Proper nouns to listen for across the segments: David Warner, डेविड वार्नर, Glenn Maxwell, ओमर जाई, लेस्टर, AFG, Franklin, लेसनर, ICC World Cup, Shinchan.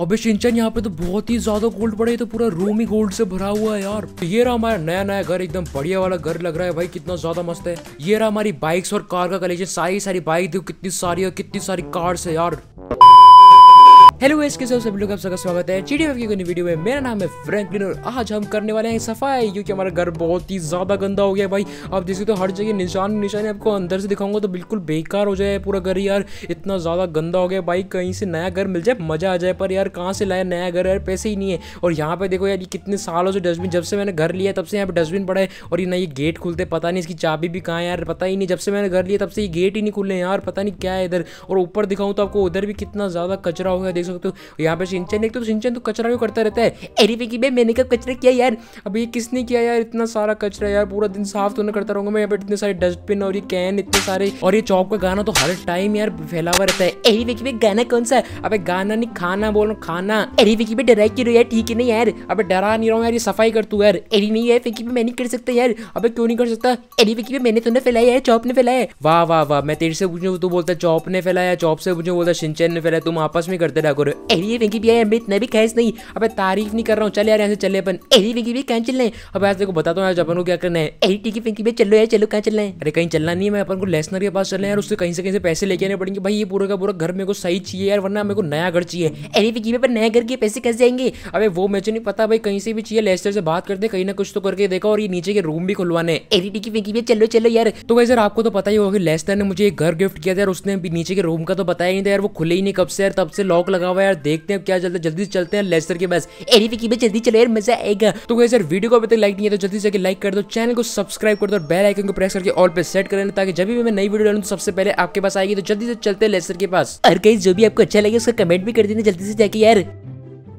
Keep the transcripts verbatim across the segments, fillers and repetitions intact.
अबे शिनचैन यहाँ पे तो बहुत ही ज्यादा गोल्ड पड़े है, तो पूरा रूम ही गोल्ड से भरा हुआ है यार। ये रहा हमारा नया नया घर, एकदम बढ़िया वाला घर लग रहा है भाई, कितना ज्यादा मस्त है। ये रहा हमारी बाइक्स और कार का कलेक्शन, सारी सारी बाइक देखो कितनी सारी है, कितनी सारी कार्स है यार। हेलो गाइस, कैसे हो सभी लोग, आप सबका स्वागत है जीडीएफ की वीडियो में। मेरा नाम है फ्रैंकलिन और आज हम करने वाले हैं सफाई, क्योंकि हमारा घर बहुत ही ज़्यादा गंदा हो गया भाई। आप देखिए तो हर जगह निशान निशान, आपको अंदर से दिखाऊंगा तो बिल्कुल बेकार हो जाए पूरा घर यार, इतना ज़्यादा गंदा हो गया भाई। कहीं से नया घर मिल जाए मज़ा आ जाए, पर यार कहाँ से लाया नया घर यार, पैसे ही नहीं है। और यहाँ पर देखो यार, ये कितने सालों से डस्टबिन, जब से मैंने घर लिया तब से यहाँ पर डस्टबिन पड़ा है, और ये ना ये गेट खुलते, पता नहीं इसकी चाबी भी कहाँ है यार, पता ही नहीं। जब से मैंने घर लिया तब से ये गेट ही नहीं खुले यार, पता नहीं क्या है इधर। और ऊपर दिखाऊँ तो आपको उधर भी कितना ज़्यादा कचरा होगा, सकते हो यहाँ पे। शिनचैन एक तो शिनचैन तो कचरा भी करता रहता है। अरे विकी भाई, मैंने कब कचरा किया यार, अब ये किसने किया यार, इतना सारा कचरा यार, पूरा दिन साफ तो नहीं करता रहूंगा मैं। यहाँ पे इतने सारे डस्टबिन और ये कैन इतने सारे, और ये चौक का गाना तो हर टाइम यार फैला हुआ रहता है। अरे विकी भाई, गाना कौन सा है? अबे गाना नहीं, खाना बोल रहा हूँ, खाना। अरे विकी भाई, डरा क्यों यार, ठीक है नहीं यार। अब डरा नहीं रहा हूँ यार, ये सफाई कर तू यार। अरे नहीं यार विकी भाई, मैं नहीं कर सकता यार। अब क्यों नहीं कर सकता? अरे विकी भाई, मैंने तो नहीं फैलाया यार, चौप ने फैलाया। वाह वाह वाह, मैं तेरे से पूछूं तू बोलता है चौप ने फैलाया, चौप से पूछूं बोलता है शिनचैन ने फैलाया, तुम आपस में करते रहा करो। अरे विकी भाई, मैं इतना भी खास नहीं। अबे तारीफ नहीं कर रहा हूँ, चल यार यहाँ से चले अपन। अरे विकी भाई, कहाँ चलना है? अब आज देखो बताता हूँ आज अपन को क्या करना है। अरे ठीक है विकी भाई, चलो यार, चलो कहाँ चलना है? अरे कहीं चलना नहीं है, मैं अपन को लेसनर के पास चलना है यार, उससे कहीं से कहीं से पैसे लेके आने पड़ेंगे भाई। ये पूरा का पूरा घर मेरे को सही चाहिए यार, वरना मेरे को नया घर चाहिए। अरे विकी भाई, पर नया घर के पैसे कैसे आएंगे? अबे वो मुझे नहीं पता भाई, कहीं से भी चाहिए। लेसनर से बात करते, कहीं ना कुछ तो करके देखा। और ये नीचे के रूम भी खुलवाने है। अरे ठीक है विकी भाई, चलो चलो यार। तो वैसे आपको तो पता ही होगा, लेसनर ने मुझे एक घर गिफ्ट किया था यार, उसने नीचे के रूम का तो बताया नहीं था यार, वो खुले ही नहीं कब से यार, तब से लॉक लगा हुआ यार। देखते हैं क्या चलता है, जल्दी चलते हैं लेसनर के पास। अरे विकी भाई, जल्दी चलो यार, मजा आएगा। तो गाइस यार, वीडियो को अभी तक लाइक नहीं है तो जल्दी से लाइक कर दो, चैनल को सब्सक्राइब कर दो और बेल आइकन को प्रेस करके ऑल पे सेट कर लेना, ताकि जब भी मैं नई वीडियो डालूं तो सबसे पहले आपके पास आएगी। तो जल्दी से चलते हैं लेसनर के पास। और गाइस, जो भी आपको अच्छा लगे उसका कमेंट भी कर देना जल्दी से जाके यार।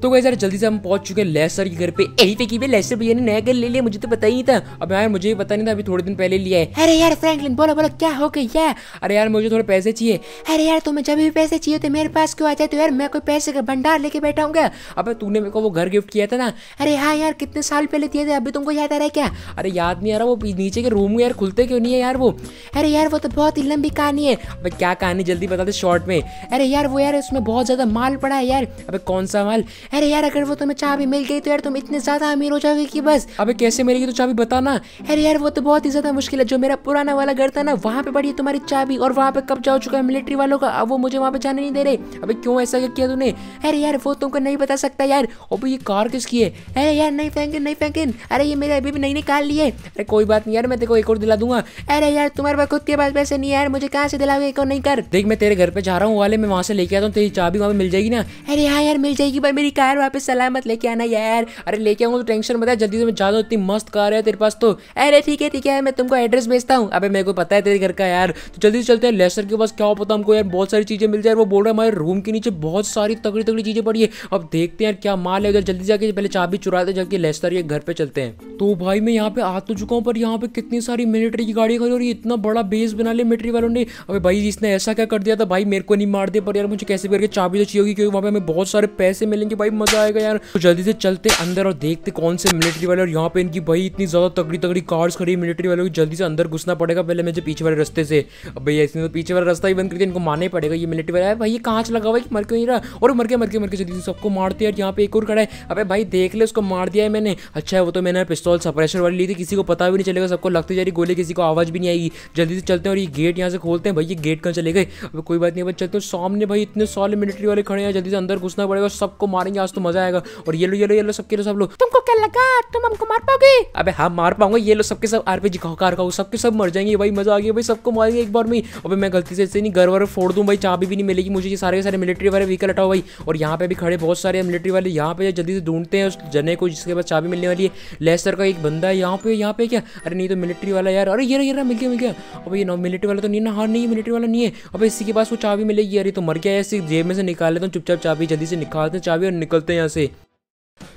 तो गाइस यार, जल्दी से हम पहुंच चुके हैं लेसनर के घर पे। अरे विकी भाई, लेसनर भैया ने नया घर ले लिया, मुझे तो पता ही नहीं था। अब यार मुझे भी पता नहीं था, अभी थोड़े दिन पहले लिया है। अरे यार फ्रैंकलिन, बोलो बोलो क्या हो गया यार? अरे यार मुझे थोड़े पैसे चाहिए। अरे यार तुम्हें जब भी पैसे चाहिए तो मेरे पास क्यों आ जाते हो यार, मैं कोई पैसे का भंडार लेके बैठा हूँ क्या? अब तूने मेरे को वो घर गिफ्ट किया था ना? अरे हाँ यार, कितने साल पहले दिया था, अभी तुमको याद आ रहा है क्या? अरे याद नहीं आ रहा, वो नीचे के रूम में यार खुलते क्यों नहीं है यार वो? अरे यार वो तो बहुत ही लंबी कहानी है। अब क्या कहानी, जल्दी बता दे शॉर्ट में। अरे यार वो यार, उसमें बहुत ज्यादा माल पड़ा है यार। अब कौन सा माल? अरे यार अगर वो तुम्हें चाबी मिल गई तो यार तुम इतने ज्यादा अमीर हो जाओगे कि बस। अबे कैसे मिलेगी तो चाबी बताना। अरे यार वो तो बहुत ही ज्यादा मुश्किल है, जो मेरा पुराना वाला घर था ना, वहाँ पे पड़ी है तुम्हारी चाबी, और वहाँ पे कब्जा हो चुका है मिलिट्री वालों का। अब वो मुझे वहाँ पे जाने नहीं दे रहे। अबे क्यों ऐसा किया तूने? अरे यार वो तुमको नहीं बता सकता यार। अबे ये कार किसकी है? अरे यार नहीं फ्रैंकलिन, नहीं फ्रैंकलिन, अरे ये मेरे अभी भी नहीं निकाल लिए। अरे कोई बात नहीं यार, मैं तेरे को एक और दिला दूंगा। अरे यार तुम्हारे पास खुद के पास पैसे नहीं है यार, मुझे कहाँ से दिलाओगे एक और? नहीं कर, देख मैं तेरे घर पे जा रहा हूँ वाले, मैं वहाँ से लेके आता हूँ, तेरी चाबी वहाँ पे मिल जाएगी ना? अरे हाँ यार मिल जाएगी, पर मेरी कार वापस सलामत लेके आना यार। अरे लेके आऊंगा तो टेंशन मत ले, जल्दी से मैं जा दूं, इतनी मस्त कार है तेरे पास तो। अरे ठीक है ठीक है, मैं तुमको एड्रेस भेजता हूँ। अबे मेरे को पता है तेरे घर का यार। तो जल्दी से चलते हैं लेसनर के पास, क्या पता हमको यार बहुत सारी चीजें मिल जाए। वो बोल रहा है हमारे रूम के नीचे बहुत सारी तगड़ी तगड़ी चीजें पड़ी है। अब देखते हैं यार क्या माल है उधर, जल्दी जाके पहले चाबी चुराते जाके लेसनर के घर पे चलते हैं। तो भाई मैं यहाँ पे आ तो चुका हूँ, पर यहाँ पे कितनी सारी मिलिट्री की गाड़ी खड़ी, और ये इतना बड़ा बेस बना लिया मिलिट्री वालों ने। अबे भाई इसने ऐसा क्या कर दिया था भाई, मेरे को नहीं मार दिया, पर यार मुझे कैसे करके चाबी तो चाहिए होगी, क्योंकि वहाँ पे हमें बहुत सारे पैसे मिलेंगे भाई, मजा आएगा यार। तो जल्दी से चलते अंदर और देखते कौन से मिलिट्री वाले। और यहाँ पे इनकी भाई इतनी ज्यादा तगड़ी तगड़ी कार्स खड़ी मिलिट्री वालों की, जल्दी से अंदर घुसना पड़ेगा पहले मुझे पीछे वाले रास्ते से। अब भैया इसने तो पीछे वाला रास्ता ही बंद कर दिया, इनको मारना ही पड़ेगा। ये मिलिट्री वाला है भाई, ये कांच लगा हुआ है कि मर क्यों नहीं रहा, और मर के मर के मर के जल्दी से सबको मारते हैं। यहाँ पे एक और खड़ा है, अबे भाई देख ले उसको मार दिया है मैंने। अच्छा है वो तो मैंने पिस्तौल सप्रेशर वाली ली थी, किसी को पता भी नहीं चलेगा, सबको लगते जा रही गोली, किसी को आवाज भी नहीं आएगी। जल्दी से चलते हैं और ये गेट यहाँ से खोलते हैं। भाई ये गेट कहाँ चले गए? अब कोई बात नहीं, अब चलते हैं। सामने भाई इतने सारे मिलिट्री वाले खड़े हैं, जल्दी से अंदर घुसना पड़ेगा, सबको मारेंगे आज तो मजा आएगा। और ये लो ये लो ये लो सबके लो सब लोग। तुमको क्या लगा तुम हमको मार पाओगे? अबे हाँ मार पाऊंगा, ये लो सबके सब आरपीजी कार का, सबके सब मर जाएंगे भाई, मजा आ गया भाई, सबको मारेंगे एक बार में। अबे मैं गलती से ऐसे नहीं घर वाले फोड़ दूं भाई, चाबी भी नहीं मिलेगी मुझे। ये सारे सारे मिलिट्री वाले व्हीकल हटाओ भाई। और यहाँ पे भी खड़े बहुत सारे मिलिट्री वाले, यहाँ पे जल्दी से ढूंढते हैं उस जने को जिसके पास चाबी मिलने वाली है। लेसनर का एक बंदा है यहाँ पे, यहाँ पे क्या? अरे नहीं तो मिलिट्री वाला यार। अरे ये मिल गया मिल गया। अब ये मिलिट्री वाला तो नहीं ना, हाँ नहीं मिलिट्री वाला नहीं है। अब इसी के पास वो चाबी मिलेगी। अरे तो मर गया, जेब में से निकाल लेता हूँ चुपचाप चाबी। जल्दी से निकालते चाबी और निकलते हैं यहाँ से।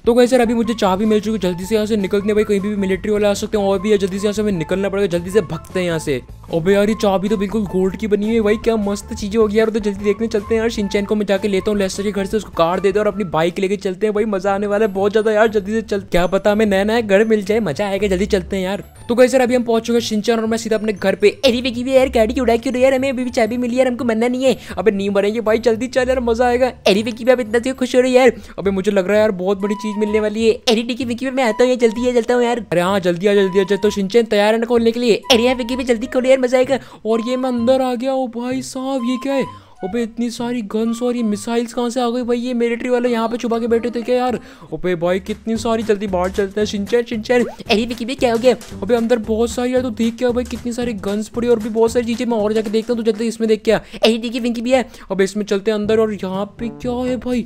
तो गाइस यार अभी मुझे चाबी मिल चुकी है, जल्दी से यहाँ से निकलते हैं भाई, कहीं भी मिलिट्री वाले आ सकते हैं और भी है, जल्दी से यहाँ से हमें निकलना पड़ेगा, जल्दी से भगते हैं यहाँ से। और भाई यार ये चाबी तो बिल्कुल गोल्ड की बनी हुई है भाई, क्या मस्त चीजें होगी यार, तो जल्दी देखने चलते हैं यार। शिनचैन को मैं जाके लेता हूँ लेस्टर के घर से, उसको कार देते हैं और अपनी बाइक लेके चलते हैं भाई, मजा आने वाला है बहुत ज्यादा यार, जल्दी से चल, क्या पता हमें नया नया घर मिल जाए, मजा आएगा, जल्दी चलते हैं यार। तो गाइस यार अभी हम पहुंच चुके हैं शिनचैन और मैं सीधा अपने घर पे। अरे विकी भी यार गाड़ी उड़ा क्यों यार, हमें अभी भी चाबी मिली यार, हमको मरना नहीं है, अबे नहीं मरेंगे भाई, जल्दी चल यार मजा आएगा। अरे विकी भी आप इतना से खुश हो रही है यार, अबे मुझे लग रहा है यार बहुत बड़ी चीज मिलने वाली है। अरे विकी विकी मैं आता हूँ, जल्दी है चलता हूँ यार। अरे हाँ जल्दी आ जल्दी आ चल, तो शिनचैन तैयार है ना खोलने के लिए? अरे यार विकी भी जल्दी खोलो यार, मजा आएगा। और ये मैं अंदर आ गया, ओ भाई साहब ये क्या है, अबे इतनी सारी गन्स और ये मिसाइल्स कहाँ से आ गई भाई, ये मिलिट्री वाले यहाँ पे छुपा के बैठे थे क्या यार? अबे भाई कितनी सारी, जल्दी बाहर चलते हैं। शिनचैन शिनचैन अरे विकी भी क्या हो गया? अबे अंदर बहुत सारी यार, तो देख क्या भाई कितनी सारी गन्स पड़ी और भी बहुत सारी चीजें, मैं और जाके देखता हूँ तो जल्दी इसमें देख क्या। अरे विकी विकी भी है, अब इसमें चलते हैं अंदर। और यहाँ पे क्या है भाई,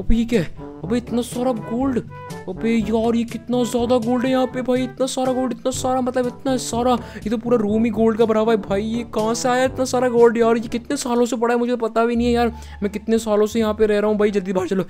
अबे ये क्या है, अबे इतना सारा गोल्ड, अबे यार ये कितना ज़्यादा गोल्ड है यहाँ पे भाई, इतना सारा गोल्ड, इतना सारा मतलब इतना सारा, ये तो पूरा रूम ही गोल्ड का भरा हुआ है भाई। ये कहाँ से आया इतना सारा गोल्ड यार, ये कितने सालों से पड़ा है मुझे पता भी नहीं है यार, मैं कितने सालों से यहाँ पे रह रहा हूँ भाई। जल्दी बाहर चलो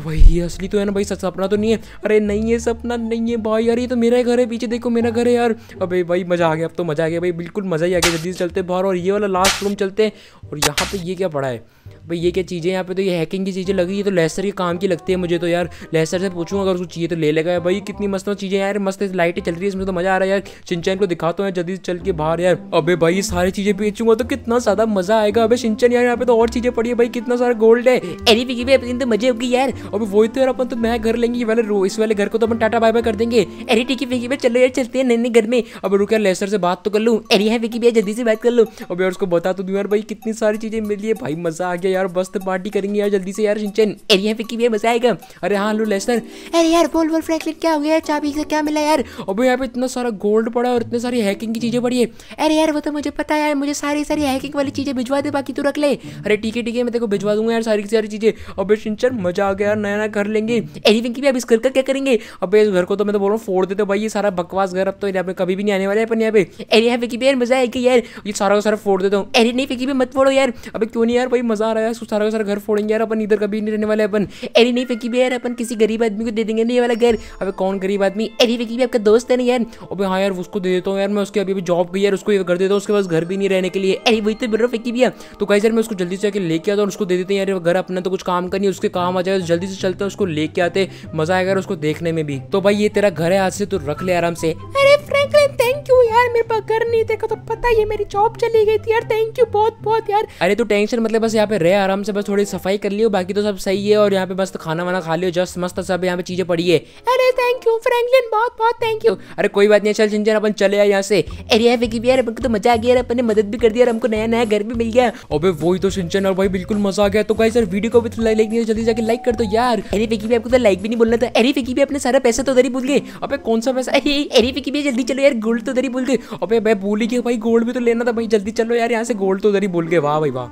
भाई, ये असली तो है ना भाई, सपना तो नहीं है? अरे नहीं है सपना नहीं है भाई, यार ये तो मेरा घर है, पीछे देखो मेरा घर है यार। अबे भाई मज़ा आ गया, अब तो मज़ा आ गया भाई, बिल्कुल मज़ा ही आ गया, जल्दी से चलते बाहर। और ये वाला लास्ट रूम चलते हैं। और यहाँ पर ये क्या पड़ा है भाई, ये क्या चीज़ें यहाँ पे, तो ये हैकिंग की चीज़ें लगी, ये तो लेस्टर के काम की लगती है मुझे तो यार, लेस्टर से पूछूंगा अगर उसको चाहिए तो ले लेगा भाई। कितनी मस्त चीज़ें यार, मस्त लाइटें चल रही है इसमें, तो मज़ा आ रहा है यार। शिनचैन को दिखाता हूँ जल्दी चल के बाहर यार। अबे भाई ये सारी चीज़ें बेचूंगा तो कितना ज़्यादा मज़ा आएगा। अबे शिनचैन यार यहाँ पे तो और चीज़ें पड़ी है भाई, कितना सारा गोल्ड है। अरे विकी भाई अपनी तो मजे होगी यार, अभी वही तो यार अपन तो नया घर लेंगे, ये वाले रो इस वाले घर को तो अपन टाटा बाय बाय कर देंगे। अरे ठीक है विकी भाई चलो यार चलते हैं नए नए घर में। अब रुक यार लेस्टर से बात तो कर लूँ, अरे यार विकी भाई जल्दी से बात कर लूँ। अब यार उसको बता तो दूँ यार भाई कितनी सारी चीज़ें मिली है भाई, मज़ा आ गया यार, मस्त पार्टी करेंगे यार जल्दी से यार। शिनचैन अरे विकी भाई मज़ा आएगा। अरे हाँ लो लेस्टर, अरे यार बोल बोल फ्रैंकलिन क्या हो गया, चाबी से क्या मिला यार? अबे यहाँ पे इतना सारा गोल्ड पड़ा और इतने सारी हैकिंग की चीज़ें पड़ी है। अरे यार वो तो मुझे पता है यार, मुझे सारी सारी हैकिंग वाली चीज़ें भिजवा दे, बाकी तू रख ले। अरे ठीक है ठीक है मैं तेरे को भिजवा दूंगा यार सारी सारी चीज़ें। अबे शिनचैन मज़ा आ गया यार, नया नया घर लेंगे। अरे विकी भाई अब इस घर का क्या करेंगे? अबे इस घर को तो मैं तो बोल रहा हूँ फोड़ देते भाई, ये सारा बकवास घर अब तो यहाँ पे कभी भी नहीं आने वाला है अपन यहाँ पे। अरे यार विकी भाई यार मज़ा आएगा यार, ये सारा का सारा फोड़ देता हूँ। अरे नहीं विकी भाई मत फोड़ो यार, अबे क्यों नहीं यार भाई मज़ा आ रहा है, सारा का सारा घर फोड़ेंगे यार अपन, इधर कभी नहीं रहने वाले अपन। अरे नहीं विकी भाई यार अपन किसी गरीब आदमी को दे देंगे नहीं वाला घर। अबे कौन गरीब आदमी? अरे विकी भी आपका दोस्त है ना यार? अबे हाँ यार उसको दे देता हूँ यार मैं, उसके अभी भी जॉब गई यार, उसको ये घर देता हूँ, उसके पास घर भी नहीं रहने के लिए। अरे वही तो बोल रहा हूँ विकी भी, तो गाइस यार मैं उसको जल्दी से आके लेके आता हूँ, उसको दे देते हैं यार घर, अपना तो कुछ काम का नहीं, उसके काम आ जाए, जल्दी से चलते हैं उसको लेके आते, मजा आएगा उसको देखने में भी। तो भाई ये तेरा घर है आज से तो रख ले आराम से। अरे फ्रैंकलिन थैंक यू यार, मेरे पास घर नहीं देखा तो पता है मेरी जॉब चली गई थी यार, थैंक यू बहुत बहुत यार। अरे तो टेंशन मतलब बस यहाँ पे रह आराम से, बस थोड़ी सफाई कर लियो, बाकी तो सब सही है। और यहाँ पे मस्त खाना वाना खा लियो, जस्ट मस्त सब यहाँ पे चीजें पड़ी है। अरे थैंक यू फ्रैंकलिन बहुत बहुत थैंक यू। अरे कोई बात नहीं, चल शिनचैन अपन चले आए यहाँ से। अरे यार विकी यार अपन को तो मजा आ गया यार, अपन ने मदद भी कर दिया, हमको नया नया घर भी मिल गया। अबे वही तो शिनचैन, और भाई बिल्कुल मजा आ गया। तो गाइस यार वीडियो को भी थोड़ा लाइक नहीं, जल्दी जाके लाइक कर दो यार। अरे विकी भी आपको तो लाइक भी नहीं बोलना था। अरे विकी भी अपने सारा पैसा तो उधर ही भूल गए। अबे कौन सा पैसा? अरे विकी भी जल्दी चलो यार, गोल्ड तो उधर ही भूल गए। अबे भाई भूल ही गए भाई, गोल्ड भी तो लेना था भाई, जल्दी चलो यार यहाँ से, गोल्ड तो उधर ही भूल गए। वाह भाई वाह।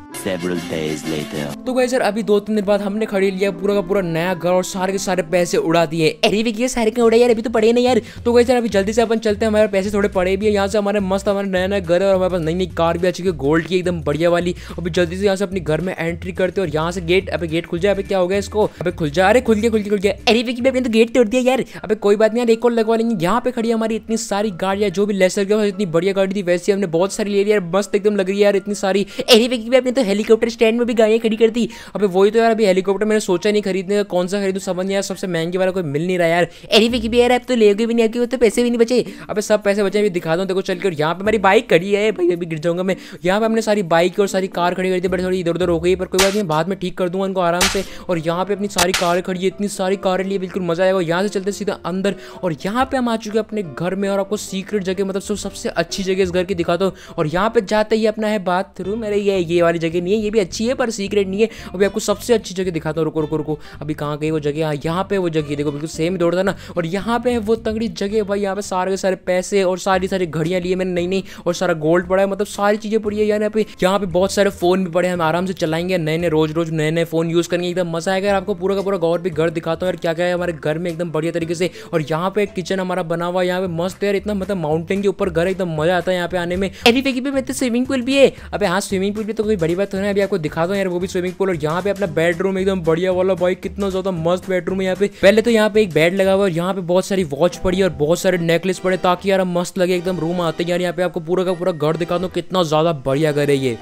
तो गाइस यार अभी दो तीन दिन बाद हमने खरीद लिया पूरा का पूरा नया घर और सारे के सारे पैसे उड़ा दिए। अरे विकी सारे के उड़े यार, अभी तो पड़े नहीं यार। तो गाइस यार अभी जल्दी से अपन चलते हैं, हमारे पैसे थोड़े पड़े भी है यहाँ से, हमारे मस्त हमारा नया नया घर है और हमारे पास नई नई कार भी आ चुकी है गोल्ड की एकदम बढ़िया वाली। अभी जल्दी से यहाँ से अपने घर में एंट्री करते और यहाँ से गेट, अभी गेट खुल जाए। अभी क्या हो गया इसको, अभी खुल जाए। अरे खुल गया खुल गया खुल गया। अरे विकी अपने तो गेट तोड़ दिया यार। अभी कोई बात नहीं यार, एक और लगवा लेंगे। यहाँ पे खड़ी हमारी इतनी सारी गाड़ियाँ, जो भी लेसर के इतनी बढ़िया गाड़ी थी वैसी हमने बहुत सारी ले ली यार, मस्त एकदम लग रही है यार इतनी सारी। अरे विकी अपने तो हेलीकॉप्टर स्टैंड में भी गाड़ियाँ खड़ी कर दी। अभी वही तो यार अभी हेलीकॉप्टर मैंने सोचा नहीं खरीदने का, कौन सा खरीदूँ समझ नहीं यार, सबसे महंगी वाला कोई मिल नहीं रहा यार। अरे विकी भी यार आप तो लेगे भी नहीं, आपके तो पैसे भी नहीं बचे। अबे सब पैसे बचे, अभी दिखा दूँ देखो चल के। और यहाँ पे हमारी बाइक खड़ी है भाई, अभी गिर जाऊंगा मैं। यहाँ पे हमने सारी बाइक और सारी कार खड़ी कर दी, बट थोड़ी इधर उधर हो गई, पर कोई बात नहीं, बाद में ठीक कर दूंगा उनको आराम से। और यहाँ पे अपनी सारी कारें खड़ी है, इतनी सारी कारें लिए बिल्कुल मजा आएगा। यहाँ से चलते सीधा अंदर, और यहाँ पे हम आ चुके हैं अपने घर में। और आपको सीक्रेट जगह मतलब सबसे अच्छी जगह इस घर की दिखाता हूँ। और यहाँ पे जाते ही अपना है बाथरूम। अरे ये ये वाली जगह नहीं है, ये भी अच्छी है पर सीक्रेट नहीं है। अभी आपको सबसे अच्छी जगह दिखाता हूँ, रुको रुको रुको। अभी कहाँ गई वो जगह? यहाँ पे वो जगह देखो, बिल्कुल सेम दौड़ था ना। और यहाँ पे है वो तगड़ी जगह भाई, यहाँ पे सारे के सारे पैसे और सारी सारी घड़ियाँ लिए मैंने नई नई, और सारा गोल्ड पड़ा है, मतलब सारी चीज़ें पड़ी है यार यहाँ पे। यहाँ पे बहुत सारे फोन भी पड़े हैं, हम आराम से चलाएंगे नए नए, रोज रोज नए नए फोन यूज़ करेंगे, एकदम मजा आएगा यार। आपको पूरा का पूरा गौर भी घर दिखाता हूँ यार क्या क्या है हमारे घर में एकदम बढ़िया तरीके से। और यहाँ पे किचन हमारा बना हुआ है, यहाँ पे मस्त है यार, इतना मतलब माउंटेन के ऊपर ऊपर घर, एकदम मजा आता है यहाँ पे आने में। एनीवे की भी मैं तो स्विमिंग पूल भी है। अबे हाँ स्विमिंग पूल भी तो कोई बड़ी बात है, अभी आपको दिखा दो यार वो भी स्विमिंग पूल। और यहाँ पे अपना बेडरूम एकदम बढ़िया वाला, भाई कितना ज्यादा मस्त बेडरूम है यहाँ पे। पहले तो यहाँ पे एक बेड लगा हुआ है, यहाँ पे बहुत सारी वॉच पड़ी है और बहुत सारे नेकलेस पड़े ताकि यार मस्त लगे एकदम रूम आते। यार यहाँ पे आपको पूरा का पूरा घर दिखा दो, कितना ज्यादा बढ़िया घर है ये।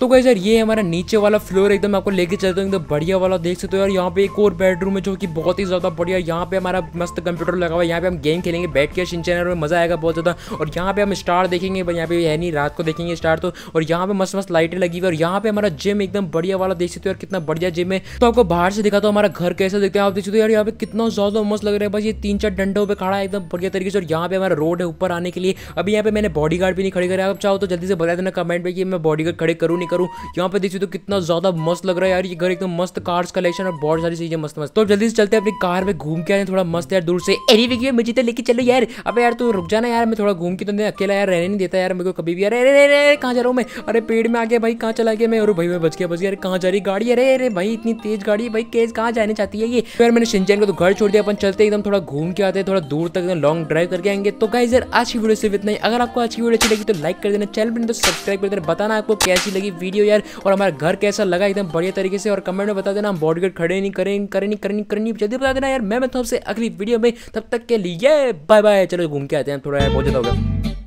तो गाइस यार ये हमारा नीचे वाला फ्लोर, एकदम आपको लेके चलता हूँ एकदम बढ़िया वाला। देख सकते हो यार यहाँ पे एक और बेडरूम है जो कि बहुत ही ज़्यादा बढ़िया। यहाँ पे हमारा मस्त कंप्यूटर लगा हुआ है, यहाँ पे हम गेम खेलेंगे बैठ के शिनचैन में, मज़ा आएगा बहुत ज़्यादा। और यहाँ पे हम स्टार देखेंगे, यहाँ पे है नहीं रात को देखेंगे स्टार तो। और यहाँ पे मस्त मस्त लाइटें लगी हुई। और यहाँ पे हमारा जिम एकदम बढ़िया वाला, देख सकते हो यार कितना बढ़िया जिम है। तो आपको बाहर से दिखाता हूँ हमारा घर कैसा दिखता है। आप देख सकते हो यार यहाँ पे कितना ज़्यादा मस्त लग रहा है, बस ये तीन चार डंडों पर खड़ा है एकदम बढ़िया तरीके से। और यहाँ पे हमारा रोड है ऊपर आने के लिए। अभी यहाँ पे मैंने बॉडी गार्ड भी नहीं खड़े करे, आप चाहो तो जल्दी से बता देना कमेंट में कि मैं बॉडी गार्ड खड़े करूँ नहीं करूँ। यहाँ पे देख सकते हो कितना ज्यादा मस्त लग रहा है यार ये घर, एकदम मस्त कार्स कलेक्शन और बहुत सारी चीजें मस्त मस्त। तो जल्दी से चलते हैं अपनी कार में घूम के आए थोड़ा मस्त यार दूर से। एनीवे मुझे तो लेके चलो यार। अब यार तू रुक जाना यार, मैं थोड़ा घूम के, तो मैं अकेला यार रहने नहीं देता यार मेरे को कभी भी। अरे अरे कहाँ जा रहा हूँ मैं, अरे पेड़ में आ गया भाई, कहाँ चला गया मैं। और भाई मैं बच गया बच गया, अरे कहाँ जा रही गाड़ी, अरे अरे भाई इतनी तेज गाड़ी है भाई, केस कहाँ जाने चाहती है ये। फिर मैंने शिनचैन को तो घर छोड़ दिया, अपन चलते एकदम थोड़ा घूम के आते हैं, थोड़ा दूर तक लॉन्ग ड्राइव करके आएंगे। तो गाइस यार आज की वीडियो सिर्फ इतना ही। अगर आपको अच्छी वीडियो अच्छी लगी तो लाइक कर देना, चैनल पर सब्सक्राइब कर देना, बताना आपको कैसी लगी वीडियो यार। और हमारा घर कैसा लगा एकदम बढ़िया तरीके से, और कमेंट में बता देना हम बॉडीगार्ड खड़े नहीं करें करें नहीं करनी करनी जल्दी बता देना यार। मैं मैं तो आपसे अगली वीडियो में, तब तक के लिए बाय बाय। चलो घूम के आते हैं थोड़ा, बहुत ज़्यादा होगा।